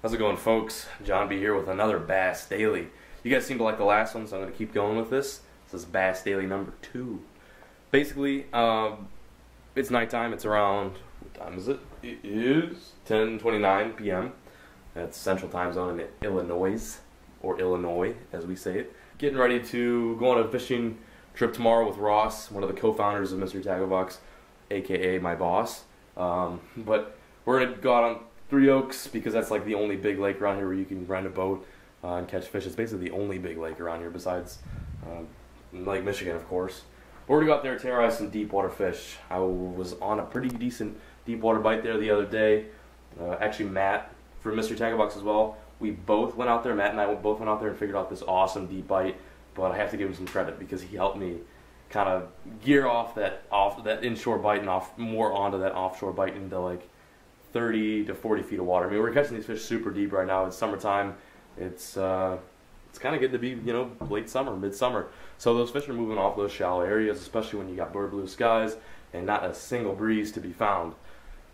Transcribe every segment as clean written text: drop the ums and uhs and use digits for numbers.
How's it going, folks? John B here with another Bass Daily. You guys seem to like the last one, so I'm going to keep going with this. This is Bass Daily number 2. Basically, it's nighttime. It's around, what time is it? It is 10:29 p.m. That's Central Time Zone in Illinois, or Illinois as we say it. Getting ready to go on a fishing trip tomorrow with Ross, one of the co-founders of Mystery Tackle Box, aka my boss. But we're going to go out on Three Oaks because that's like the only big lake around here where you can rent a boat and catch fish. It's basically the only big lake around here besides Lake Michigan, of course. But we're going to go out there and terrorize some deep water fish. I was on a pretty decent deep water bite there the other day. Actually, Matt from Mystery Tackle Box as well. We both went out there, Matt and I both went out there and figured out this awesome deep bite, but I have to give him some credit because he helped me kind of gear off that inshore bite and off more onto that offshore bite into like 30 to 40 feet of water. I mean, we're catching these fish super deep right now. It's summertime. It's kind of getting to be, you know, late summer, midsummer. So those fish are moving off those shallow areas, especially when you got blue skies and not a single breeze to be found.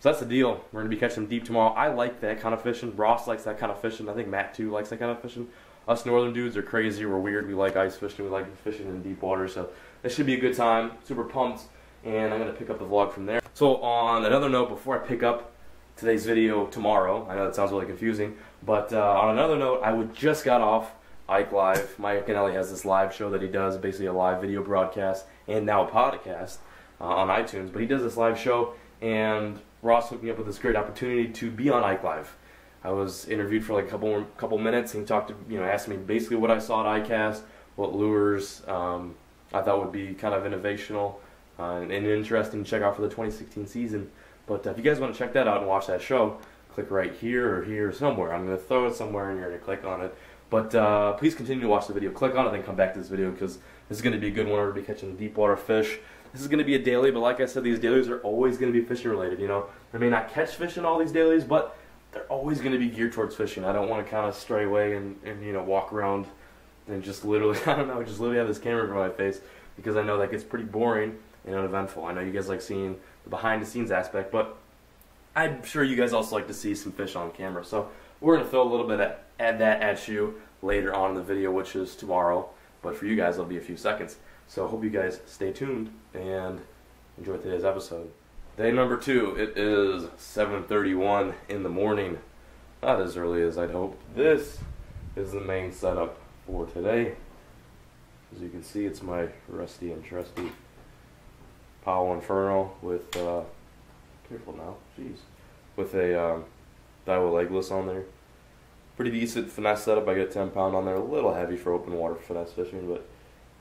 So that's the deal. We're going to be catching them deep tomorrow. I like that kind of fishing. Ross likes that kind of fishing. I think Matt, too, likes that kind of fishing. Us northern dudes are crazy. We're weird. We like ice fishing. We like fishing in deep water. So this should be a good time. Super pumped. And I'm going to pick up the vlog from there. So on another note, before I pick up today's video tomorrow, I know that sounds really confusing, but on another note, I just got off Ike Live. Mike Canelli has this live show that he does, basically a live video broadcast and now a podcast on iTunes. But he does this live show, and Ross hooked me up with this great opportunity to be on Ike Live. I was interviewed for like a couple minutes, and he talked to, you know, asked me basically what I saw at ICAST, what lures I thought would be kind of innovational and interesting to check out for the 2016 season. But if you guys want to check that out and watch that show, click right here or here or somewhere. I'm going to throw it somewhere, and you're going to click on it. But please continue to watch the video. Click on it, then come back to this video because this is going to be a good one. We're going to be catching deep water fish. This is going to be a daily, but like I said, these dailies are always going to be fishing related, you know. I may not catch fish in all these dailies, but they're always going to be geared towards fishing. I don't want to kind of stray away and you know, walk around and just literally, I don't know, just literally have this camera over my face because I know that gets pretty boring and uneventful. I know you guys like seeing the behind-the-scenes aspect, but I'm sure you guys also like to see some fish on camera. So we're going to throw a little bit of that at you later on in the video, which is tomorrow. But for you guys, it'll be a few seconds. So I hope you guys stay tuned and enjoy today's episode. Day number 2, it is 7:31 in the morning. Not as early as I'd hoped. This is the main setup for today. As you can see, it's my rusty and trusty Powell Inferno with, careful now, jeez, with a Daiwa Legless on there. Pretty decent finesse setup. I got 10 pound on there, a little heavy for open water finesse fishing, but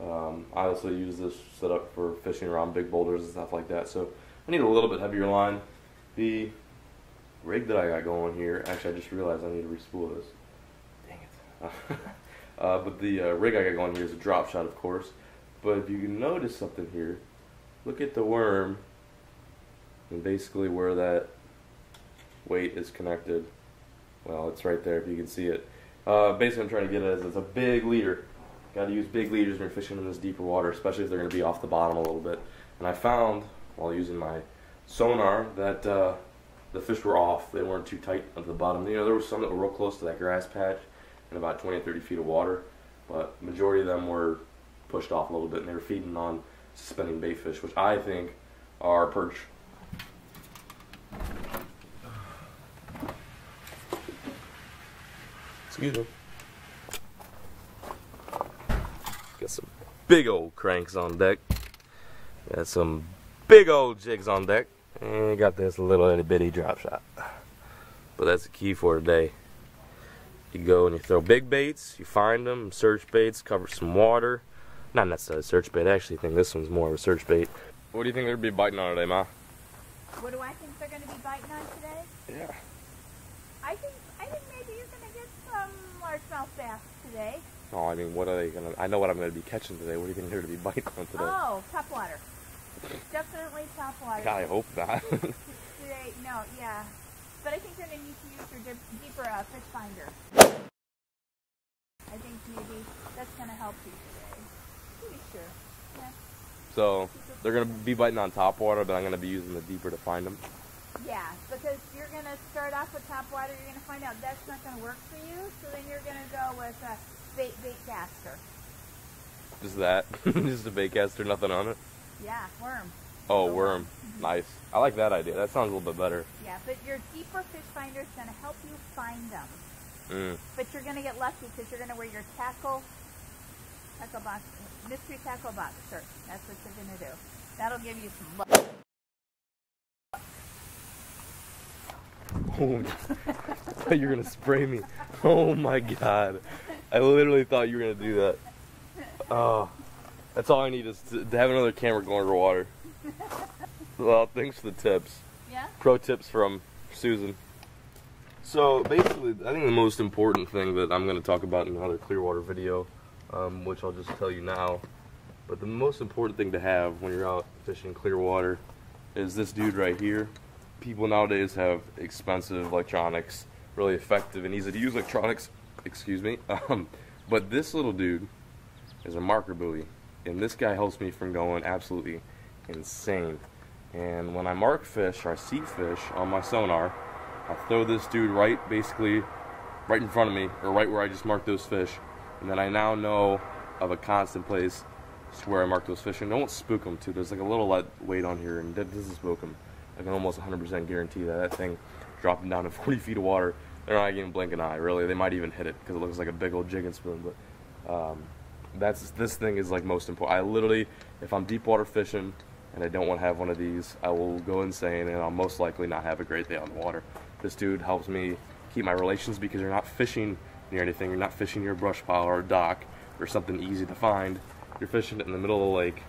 I also use this setup for fishing around big boulders and stuff like that, so I need a little bit heavier line. The rig that I got going here, actually I just realized I need to re-spool this. Dang it. But the rig I got going here is a drop shot, of course, but if you can notice something here, look at the worm and basically where that weight is connected. Well, it's right there if you can see it. Basically what I'm trying to get at is it's a big leader. Got to use big leaders when you're fishing in this deeper water, especially if they're going to be off the bottom a little bit. And I found, while using my sonar, that the fish were off. They weren't too tight at the bottom. You know, there were some that were real close to that grass patch and about 20 or 30 feet of water, but majority of them were pushed off a little bit, and they were feeding on suspending bait fish, which I think are perch. Excuse me. Got some big old cranks on deck. Got some big old jigs on deck. And got this little itty bitty drop shot. But that's the key for today. You go and you throw big baits, you find them, search baits, cover some water. Not necessarily a search bait. I actually think this one's more of a search bait. What do you think they're going to be biting on today, Ma? What do I think they're going to be biting on today? Yeah. I think maybe you're going to get some largemouth bass today. Oh, I mean, what are they going to... I know what I'm going to be catching today. What do you think they're going to be biting on today? Oh, topwater. Definitely topwater. God, I hope not. Today, no, yeah. But I think they're going to need to use your deeper fish finder. I think maybe that's going to help you today. Sure. Yeah. So they're going to be biting on top water, but I'm going to be using the deeper to find them. Yeah, because you're going to start off with top water, you're going to find out that's not going to work for you, so then you're going to go with a baitcaster. Just that? Just a baitcaster, nothing on it? Yeah, worm. Oh, worm. Nice. I like that idea. That sounds a little bit better. Yeah, but your deeper fish finder is going to help you find them. Mm. But you're going to get lucky because you're going to wear your tackle box, mystery tackle box shirt. That's what you're going to do. That'll give you some luck. Oh, I thought you were going to spray me. Oh my God. I literally thought you were going to do that. Oh, that's all I need is to have another camera going underwater. Well, thanks for the tips. Yeah? Pro tips from Susan. So basically, I think the most important thing that I'm going to talk about in another Clearwater video, which I'll just tell you now, but the most important thing to have when you're out fishing Clearwater is this dude right here. People nowadays have expensive electronics, really effective and easy to use electronics, excuse me, but this little dude is a marker buoy, and this guy helps me from going absolutely insane. And when I mark fish or I see fish on my sonar, I throw this dude basically right in front of me, or right where I just marked those fish, and then I now know of a constant place to where I marked those fish, and don't spook them too. There's like a little light weight on here, and that doesn't spook them. I can almost 100% guarantee that thing dropping down to 40 feet of water, they're not even blink an eye, really. They might even hit it because it looks like a big old jig and spoon. But this thing is like most important. I literally, if I'm deep water fishing and I don't want to have one of these, I will go insane and I'll most likely not have a great day on the water. This dude helps me keep my relations because you're not fishing near anything. You're not fishing near a brush pile or a dock or something easy to find. You're fishing in the middle of the lake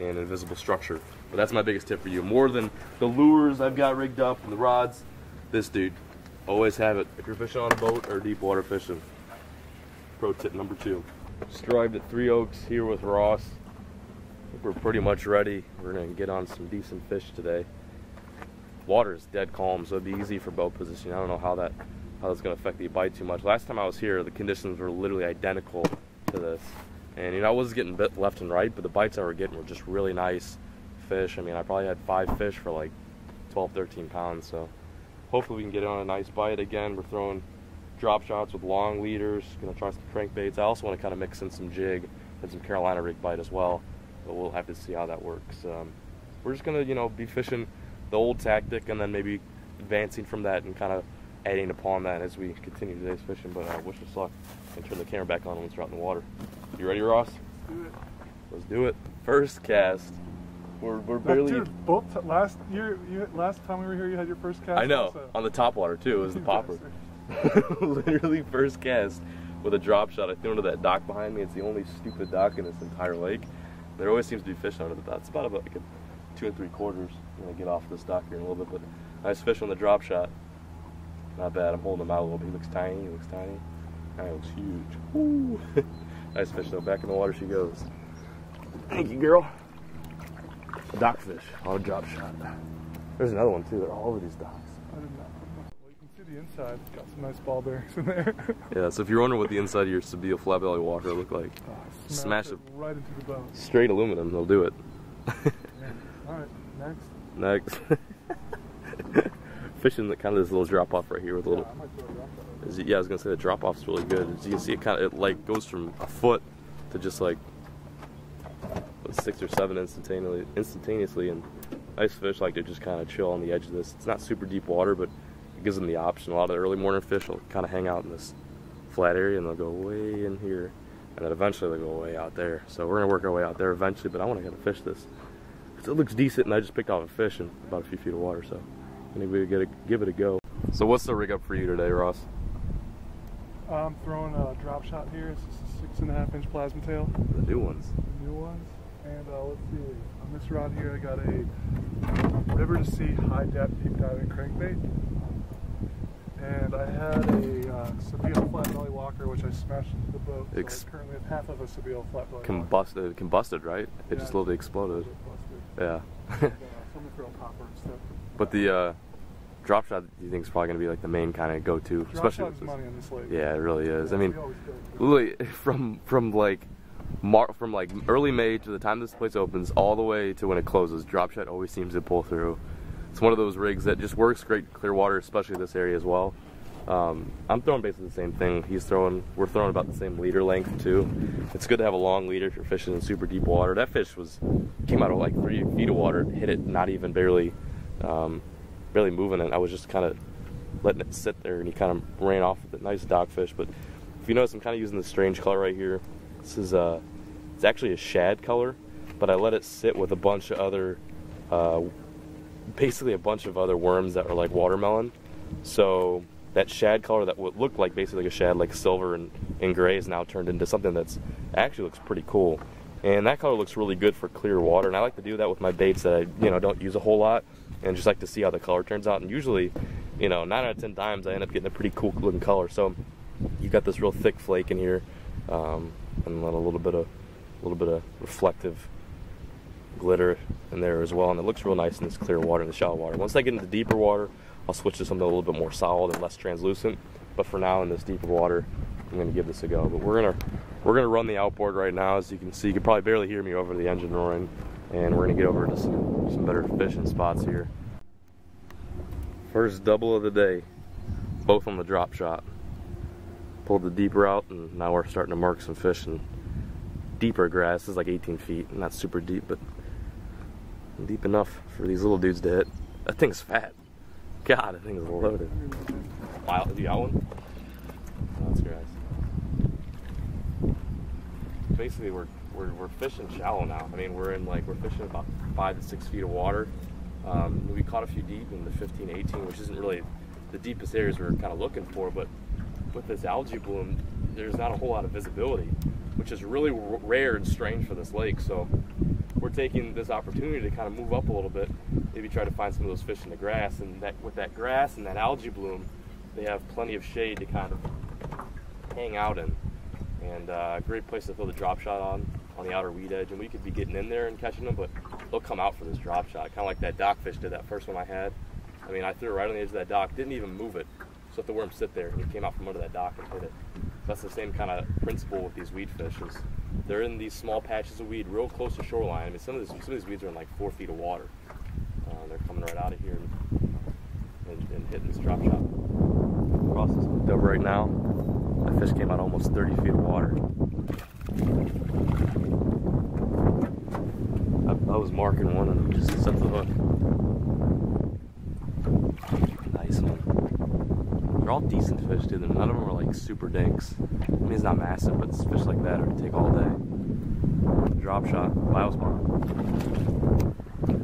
in an invisible structure. But that's my biggest tip for you. More than the lures I've got rigged up and the rods, this dude, always have it. If you're fishing on a boat or deep water fishing, pro tip number 2. Just arrived at Three Oaks here with Ross. I think we're pretty much ready. We're gonna get on some decent fish today. Water is dead calm, so it'd be easy for boat positioning. I don't know how that's gonna affect the bite too much. Last time I was here, the conditions were literally identical to this. And you know, I was getting bit left and right, but the bites I were getting were just really nice fish. I mean, I probably had 5 fish for like 12, 13 pounds. So hopefully we can get on a nice bite again. We're throwing drop shots with long leaders. Gonna try some crankbaits. I also want to kind of mix in some jig and some Carolina rig bite as well. But we'll have to see how that works. We're just gonna, you know, be fishing the old tactic and then maybe advancing from that and kind of adding upon that as we continue today's fishing. But I wish us luck and turn the camera back on once we're out in the water. You ready, Ross? Let's do it. Let's do it. First cast. We're barely. Dude, last time we were here, you had your first cast. I know. Also. On the top water too. It was the popper. Literally first cast with a drop shot. I threw into that dock behind me. It's the only stupid dock in this entire lake. There always seems to be fish under the dock. It's about like a 2 3/4. I'm gonna get off this dock here in a little bit, but nice fish on the drop shot. Not bad. I'm holding him out a little bit. He looks tiny. He looks tiny. He looks huge. Woo. Nice fish though, back in the water she goes. Thank you, girl. Dock fish on a drop shot. There's another one too, they're all over these docks. I did not put much weight into the inside. Got some nice ball bearings in there. Yeah, so if you're wondering what the inside of your Sébile Flat Belly Walker look like, smash it right into the boat. Straight aluminum, they'll do it. Alright, next. Fishing the kind of this little drop off right here with a little. Yeah, I was gonna say the drop off's really good. As you can see, it kind of like goes from a foot to just like 6 or 7 instantaneously. And nice fish like to just kind of chill on the edge of this. It's not super deep water, but it gives them the option. A lot of the early morning fish will kind of hang out in this flat area, and they'll go way in here, and then eventually they'll go way out there. So we're gonna work our way out there eventually, but I want to kind of fish this. It looks decent, and I just picked off a fish in about a few feet of water, so I think we gotta give it a go. So what's the rig up for you today, Ross? I'm throwing a drop shot here. It's just a 6.5-inch plasma tail. The new ones. And let's see. On this rod here, I got a River to Sea high depth deep diving crankbait. And I had a Sébile Flat Belly Walker, which I smashed into the boat. So I currently have half of a Sébile Flat Belly Walker. Combusted, right? It just literally exploded. Yeah. And, throw a popper and stuff. But the drop shot, you think, is probably going to be like the main kind of go-to, especially with this. Money on this lake. Yeah, it really is. Yeah, I mean, literally from like early May to the time this place opens, all the way to when it closes, drop shot always seems to pull through. it's one of those rigs that just works great clear water, especially this area as well. I'm throwing basically the same thing he's throwing. We're throwing about the same leader length too. It's good to have a long leader if you're fishing in super deep water. That fish came out of like 3 feet of water, hit it not even barely moving it. I was just kind of letting it sit there and he kind of ran off with it. Nice dogfish. But if you notice, I'm kind of using this strange color right here. This is it's actually a shad color, but I let it sit with a bunch of other basically a bunch of other worms that were like watermelon. So that shad color that would look like basically a shad, like silver and gray, is now turned into something that's actually looks pretty cool. And that color looks really good for clear water, and I like to do that with my baits that I don't use a whole lot, and just like to see how the color turns out. And usually, 9 out of 10 times I end up getting a pretty cool looking color. So you got this real thick flake in here, and then a little bit of reflective glitter in there as well, and it looks real nice in this clear water, in the shallow water. Once I get into deeper water, I'll switch to something a little bit more solid and less translucent. But for now, in this deeper water, I'm gonna give this a go. But we're gonna run the outboard right now. As you can see, you can probably barely hear me over the engine roaring, and we're gonna get over to some better fishing spots here. First double of the day, both on the drop shot. Pulled the deep route, and now we're starting to mark some fish in deeper grass. This is like 18 feet, not super deep, but deep enough for these little dudes to hit. That thing's fat. God, that thing's loaded. Wow, did you got one? Oh, that's grass. Basically, we're fishing shallow now. I mean, we're fishing about 5 to 6 feet of water. We caught a few deep in the 15, 18, which isn't really the deepest areas we're kind of looking for, but with this algae bloom, there's not a whole lot of visibility, which is really rare and strange for this lake. So we're taking this opportunity to kind of move up a little bit, maybe try to find some of those fish in the grass, and that with that grass and that algae bloom, they have plenty of shade to kind of hang out in. And a great place to throw the drop shot on the outer weed edge, and we could be getting in there and catching them, but they'll come out for this drop shot, kind of like that dockfish did, that first one I had. I mean, I threw it right on the edge of that dock, didn't even move it, so let the worm sit there, and he came out from under that dock and hit it. So that's the same kind of principle with these weed fish. Is they're in these small patches of weed real close to shoreline. I mean, some of these weeds are in like 4 feet of water. They're coming right out of here and hitting this drop shot. Across this dove right now, that fish came out almost 30 feet of water. I was marking one and just set the hook. Nice one. They're all decent fish, dude. None of them are like super dinks. I mean, it's not massive, but fish like that are to take all day. Drop shot, biospot.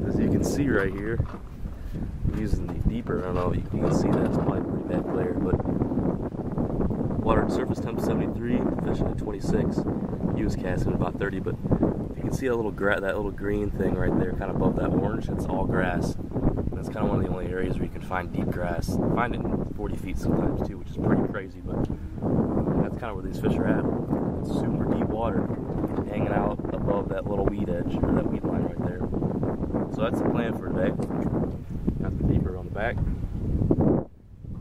As you can see right here, I'm using the deeper. I don't know if you can see that. It's probably pretty bad glare, but water at surface temp 73, fishing at 26. He was casting about 30, but you can see that little green thing right there, kind of above that orange. It's all grass. And that's kind of one of the only areas where you can find deep grass. You find it in 40 feet sometimes too, which is pretty crazy. But that's kind of where these fish are at. It's super deep water, hanging out above that little weed edge or that weed line right there. So that's the plan for today. Got the deeper on the back.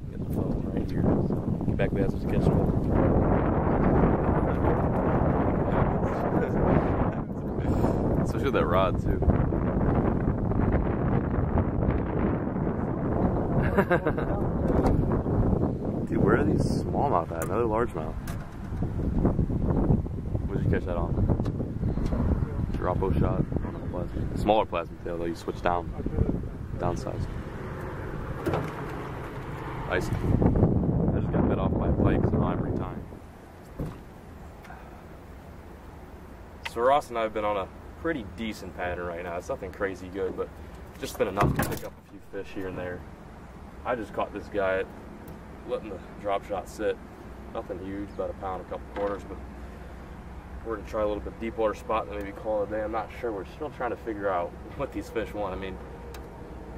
Get the phone right here. So get back there, so catch one. Especially with that rod too. Dude, where are these smallmouth at? Another largemouth. What did you catch that on? Droppo shot. Smaller plasma tail, though, you switch down. Downsize. Nice. I just got bit off by a pike, so now I'm retimed. So Ross and I have been on a pretty decent pattern right now. It's nothing crazy good, but just been enough to pick up a few fish here and there. I just caught this guy at letting the drop shot sit. Nothing huge, about a pound, a couple quarters, but we're going to try a little bit deep water spot and maybe call it a day. I'm not sure. We're still trying to figure out what these fish want. I mean,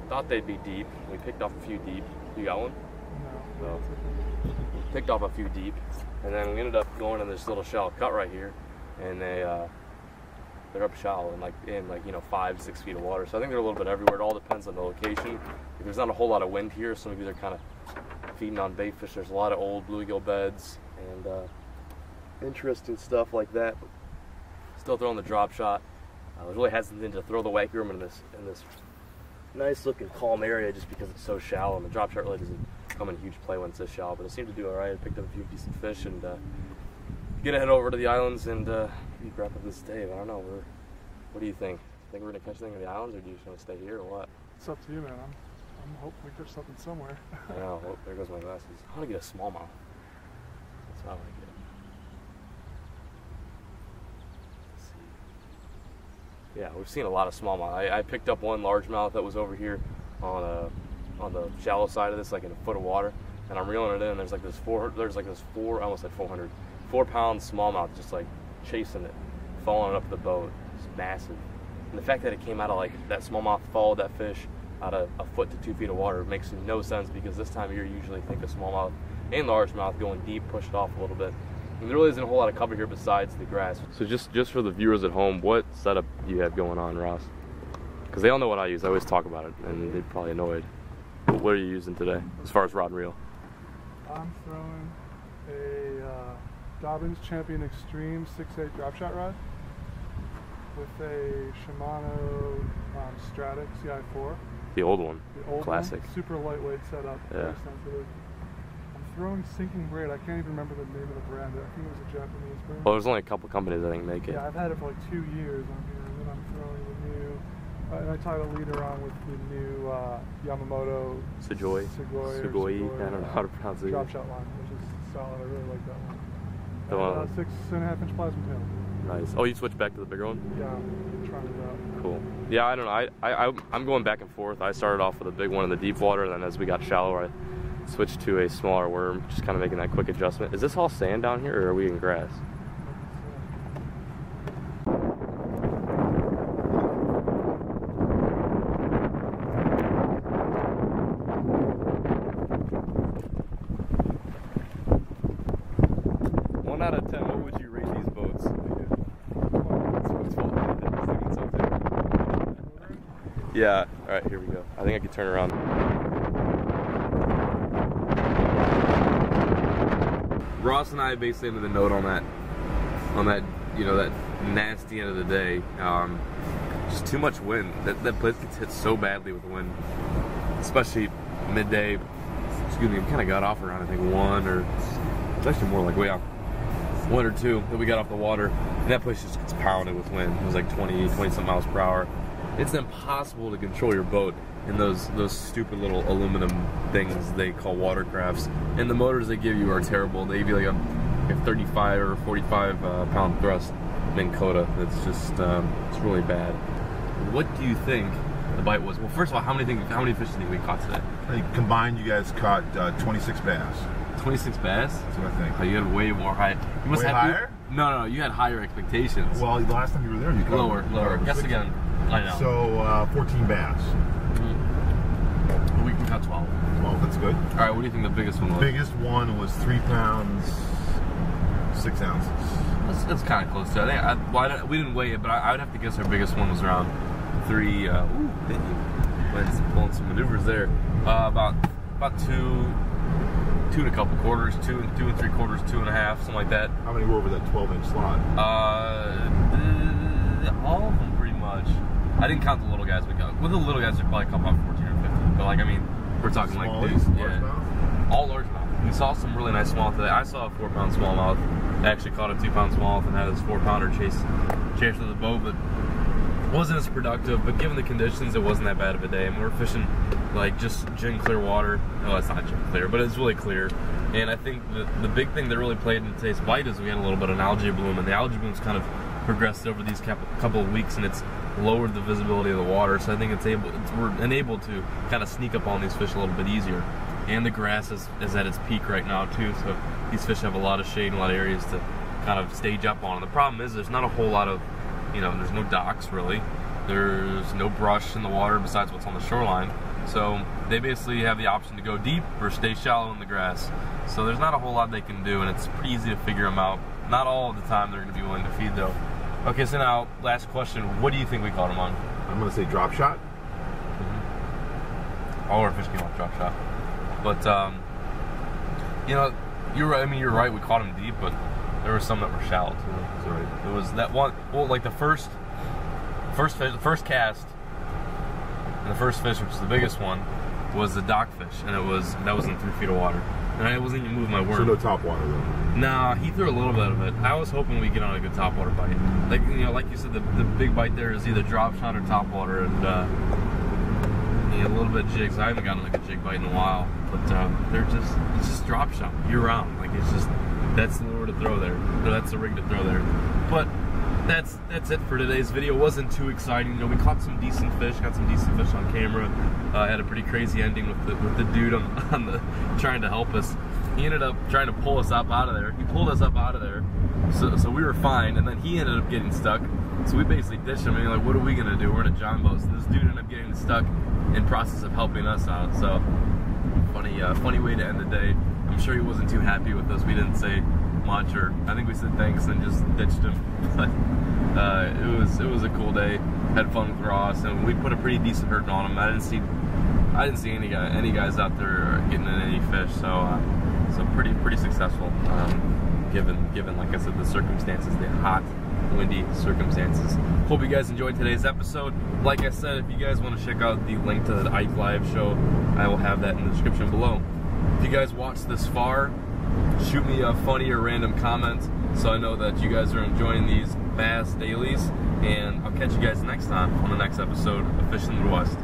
thought they'd be deep. We picked off a few deep. You got one? No. So, picked off a few deep, and then we ended up going in this little shallow cut right here, and they're up shallow and like 5-6 feet of water. So I think they're a little bit everywhere. It all depends on the location. If there's not a whole lot of wind here, some of these are kind of feeding on bait fish. There's a lot of old bluegill beds and interesting stuff like that. Still throwing the drop shot. I was really hesitant to throw the wake room in this nice looking calm area just because it's so shallow, and the drop shot really doesn't come in huge play when it's this shallow, but it seemed to do alright. I picked up a few decent fish, and gonna head over to the islands and wrap up this day. I don't know, what do you think? Think we're gonna catch anything in the islands, or do you just want to stay here, or what? It's up to you, man. I'm hoping we catch something somewhere. I know, oh, there goes my glasses. I wanna get a smallmouth. That's what I wanna get. Let's see. Yeah, we've seen a lot of smallmouth. I picked up one largemouth that was over here on the shallow side of this, like in a foot of water, and I'm reeling it in. There's like this four, I almost said 400, 4-pound smallmouth just like chasing it, following it up the boat. It's massive. And the fact that it came out of like, that smallmouth followed that fish out of a foot to 2 feet of water makes no sense, because this time of year you usually think of smallmouth and largemouth going deep, push it off a little bit. And there really isn't a whole lot of cover here besides the grass. So just for the viewers at home, what setup do you have going on, Ross? Because they all know what I use. I always talk about it and they're probably annoyed. But what are you using today as far as rod and reel? I'm throwing a Dobbins Champion Extreme 68 drop shot rod with a Shimano Stratic CI4. The old one. The old classic. One, super lightweight setup. Yeah. Very sensitive. I'm throwing sinking braid. I can't even remember the name of the brand. I think it was a Japanese brand. Well, there's only a couple companies I think make it. Yeah, I've had it for like 2 years on here, and then I'm throwing the new. And I tied a leader on with the new Yamamoto Sugoi. I don't know how to pronounce it. Drop shot line, which is solid. I really like that one. The one 6.5-inch plasma panel. Nice. Oh, you switched back to the bigger one? Yeah, I'm trying it out. Cool. Yeah, I don't know. I'm going back and forth. I started off with a big one in the deep water, and then as we got shallower, I switched to a smaller worm, just kind of making that quick adjustment. Is this all sand down here, or are we in grass? Yeah, alright, here we go. I think I could turn around. Ross and I basically ended the note on that, you know, that nasty end of the day. Just too much wind. That place gets hit so badly with the wind. Especially midday. Excuse me, we kind of got off around, I think, 1 or... It's actually more like way off. 1 or 2 that we got off the water. And that place just gets pounded with wind. It was like 20-something miles per hour. It's impossible to control your boat in those stupid little aluminum things they call watercrafts. And the motors they give you are terrible. They give you like a 35 or 45 pound thrust Minn Kota. That's just, it's really bad. What do you think the bite was? Well, first of all, how many fish do you think we caught today? I think combined you guys caught 26 bass. 26 bass? That's what I think. Oh, you had way more height. You must have higher? No, you had higher expectations. Well, the last time you were there, you caught lower. Guess 16. Again. I know. So, 14 bass. Mm-hmm. We got 12. 12, that's good. All right, what do you think the biggest one was? The biggest one was 3 pounds, 6 ounces. That's kind of close to it. We didn't weigh it, but I would have to guess our biggest one was around 3, pulling some maneuvers there. About 2 and a couple quarters, 2 and 3/4, 2 and a half, something like that. How many were over that 12-inch slot? All of them pretty much. I didn't count the little guys we got. Well, the little guys would probably come up 14 or 15. But, like, I mean, we're talking like these. Yeah. All largemouth. We saw some really nice small today. I saw a 4-pound smallmouth. I actually caught a 2-pound smallmouth and had this 4-pounder chase to the boat, but wasn't as productive. But given the conditions, it wasn't that bad of a day. And we were fishing, like, just gin clear water. No, it's not gin clear, but it's really clear. And I think the big thing that really played in today's bite is we had a little bit of an algae bloom, and the algae bloom's kind of progressed over these couple of weeks, and it's lowered the visibility of the water, so I think we're enabled to kind of sneak up on these fish a little bit easier. And the grass is at its peak right now too, so these fish have a lot of shade and a lot of areas to kind of stage up on. And the problem is there's not a whole lot of, you know, there's no docks really, there's no brush in the water besides what's on the shoreline, so they basically have the option to go deep or stay shallow in the grass. So there's not a whole lot they can do, and it's pretty easy to figure them out. Not all of the time they're going to be willing to feed though. Okay, so now, last question. What do you think we caught him on? I'm going to say drop shot. Mm-hmm. All our fish came off drop shot. But, you know, you're right. I mean, you're right. We caught him deep, but there were some that were shallow, too. That's right. It was that one. Well, like the first cast, And the first fish, which is the biggest one, was the dock fish, and that was in 3 feet of water, and I wasn't even moving my worm. So no top water though. Nah, he threw a little bit of it. I was hoping we'd get on a good top water bite. Like, you know, like you said, the big bite there is either drop shot or top water, and yeah, a little bit of jigs. I haven't gotten like a jig bite in a while, but they're just, it's just drop shot year round. Like, it's just, that's the lure to throw there, or that's the rig to throw there. But that's it for today's video. It wasn't too exciting. You know, we caught some decent fish, got some decent fish on camera. Had a pretty crazy ending with the dude on the trying to help us. He ended up trying to pull us up out of there. He pulled us up out of there, so we were fine. And then he ended up getting stuck. So we basically ditched him. And we're like, what are we gonna do? We're in a John boat. So this dude ended up getting stuck in process of helping us out. So funny way to end the day. I'm sure he wasn't too happy with us. We didn't say much, or I think we said thanks and just ditched him. But it was a cool day. Had fun with Ross, and we put a pretty decent hurt on him. I didn't see any guys out there getting in any fish. So so pretty successful, given like I said, the circumstances, the hot, windy circumstances. Hope you guys enjoyed today's episode. Like I said, if you guys want to check out the link to the Ike Live show, I will have that in the description below. If you guys watched this far, shoot me a funny or random comment so I know that you guys are enjoying these Bass Dailies, and I'll catch you guys next time on the next episode of Fishing the West.